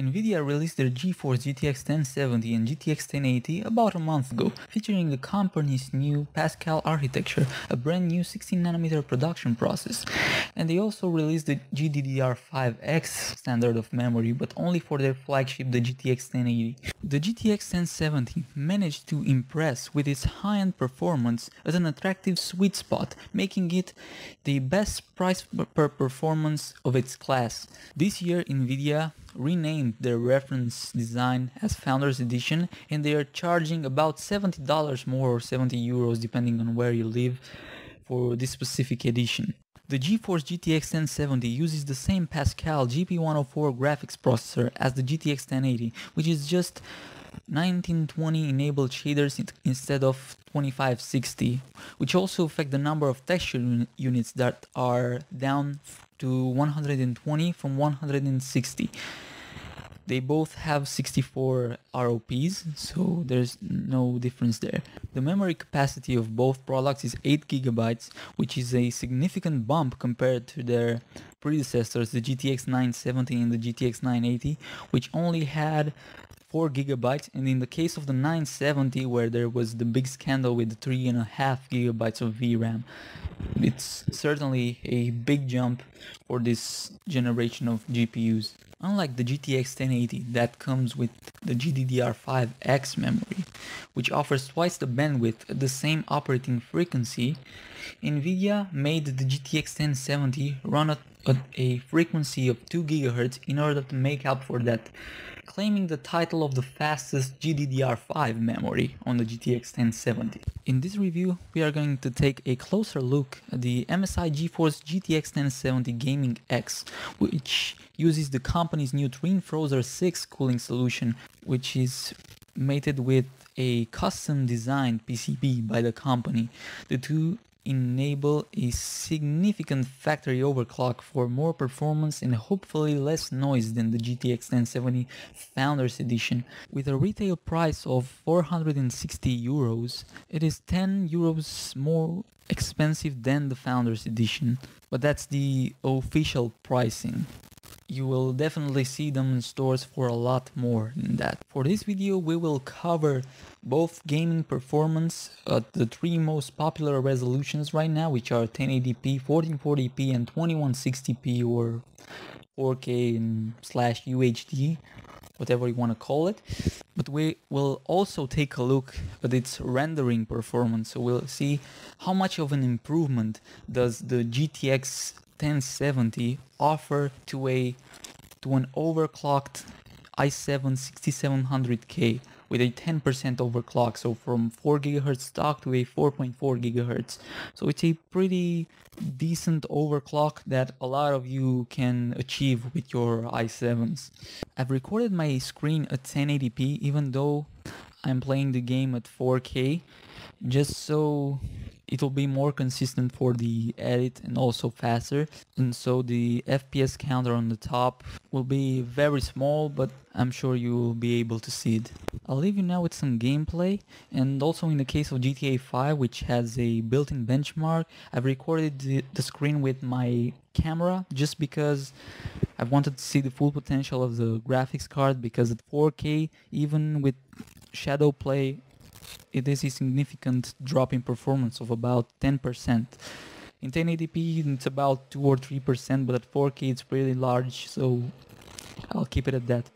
Nvidia released their GeForce GTX 1070 and GTX 1080 about a month ago, featuring the company's new Pascal architecture, a brand new 16nm production process. And they also released the GDDR5X standard of memory, but only for their flagship, the GTX 1080. The GTX 1070 managed to impress with its high-end performance at an attractive sweet spot, making it the best price per performance of its class. This year, Nvidia renamed their reference design as Founder's Edition, and they are charging about $70 more or 70 euros depending on where you live for this specific edition. The GeForce GTX 1070 uses the same Pascal GP104 graphics processor as the GTX 1080, which is just 1920 enabled shaders instead of 2560, which also affect the number of texture units that are down to 120 from 160. They both have 64 ROPs, so there's no difference there. The memory capacity of both products is 8 GB, which is a significant bump compared to their predecessors, the GTX 970 and the GTX 980, which only had 4 GB, and in the case of the 970, where there was the big scandal with the 3.5 GB of VRAM. It's certainly a big jump for this generation of GPUs. Unlike the GTX 1080 that comes with the GDDR5X memory, which offers twice the bandwidth at the same operating frequency, Nvidia made the GTX 1070 run at a frequency of 2 GHz in order to make up for that, claiming the title of the fastest GDDR5 memory on the GTX 1070. In this review, we are going to take a closer look at the MSI GeForce GTX 1070 Gaming X, which uses the company's new Twin Frozr 6 cooling solution, which is mated with a custom designed PCB by the company. The two enable a significant factory overclock for more performance and hopefully less noise than the GTX 1070 Founders Edition. With a retail price of 460 euros, it is 10 euros more expensive than the Founders Edition, but that's the official pricing. You will definitely see them in stores for a lot more than that. For this video, we will cover both gaming performance at the three most popular resolutions right now, which are 1080p, 1440p, and 2160p, or 4K/UHD, whatever you want to call it. But we will also take a look at its rendering performance, so we'll see how much of an improvement does the GTX 1070 offer to an overclocked i7 6700K with a 10% overclock, so from 4 GHz stock to a 4.4 GHz. So it's a pretty decent overclock that a lot of you can achieve with your i7s. I've recorded my screen at 1080p even though I'm playing the game at 4K, just so it'll be more consistent for the edit and also faster, and so the FPS counter on the top will be very small, but I'm sure you'll be able to see it. I'll leave you now with some gameplay, and also in the case of GTA 5, which has a built-in benchmark, I've recorded the screen with my camera just because I wanted to see the full potential of the graphics card, because at 4K, even with shadow play, it is a significant drop in performance of about 10%. In 1080p it's about 2 or 3%, but at 4K it's really large, so I'll keep it at that.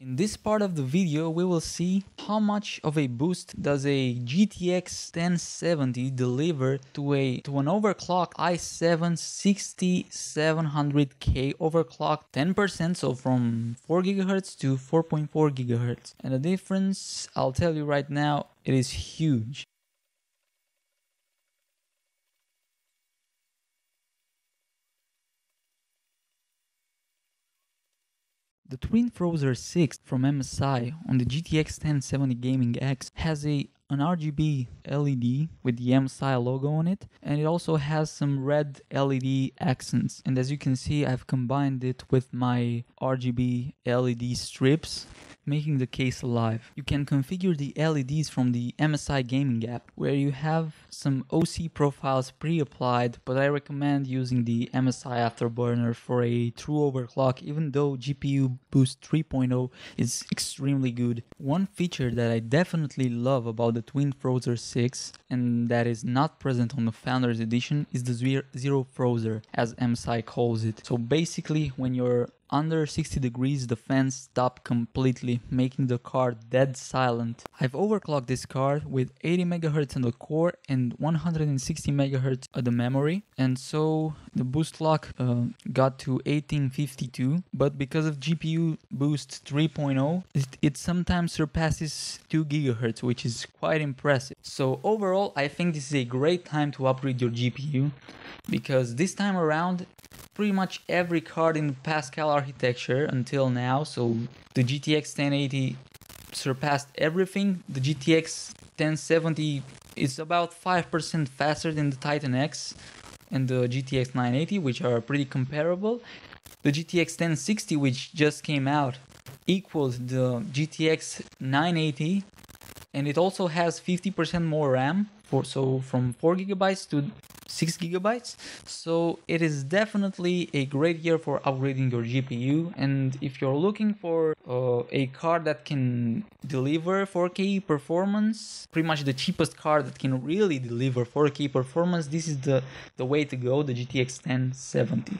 In this part of the video, we will see how much of a boost does a GTX 1070 deliver to an overclocked i7 6700K overclocked 10%, so from 4 GHz to 4.4 GHz. And the difference, I'll tell you right now, it is huge. The Twin Frozr 6 from MSI on the GTX 1070 Gaming X has an RGB LED with the MSI logo on it, and it also has some red LED accents. And as you can see, I've combined it with my RGB LED strips, making the case alive. You can configure the LEDs from the MSI Gaming app, where you have some OC profiles pre-applied, but I recommend using the MSI Afterburner for a true overclock, even though GPU Boost 3.0 is extremely good. One feature that I definitely love about the Twin Frozr 6, and that is not present on the Founder's Edition, is the Zero Frozr, as MSI calls it. So basically, when you're under 60 degrees, the fans stop completely, making the card dead silent. I've overclocked this card with 80 MHz in the core and 160 MHz at the memory, and so the boost clock got to 1852, but because of GPU Boost 3.0, it sometimes surpasses 2 GHz, which is quite impressive. So overall, I think this is a great time to upgrade your GPU, because this time around, pretty much every card in the Pascal architecture until now, so the GTX 1080 surpassed everything, the GTX 1070 is about 5% faster than the Titan X and the GTX 980, which are pretty comparable. The GTX 1060, which just came out, equals the GTX 980, and it also has 50% more RAM, so from 4 GB to 6 GB, so it is definitely a great year for upgrading your GPU. And if you're looking for a card that can deliver 4K performance, pretty much the cheapest card that can really deliver 4K performance, this is the way to go, the GTX 1070.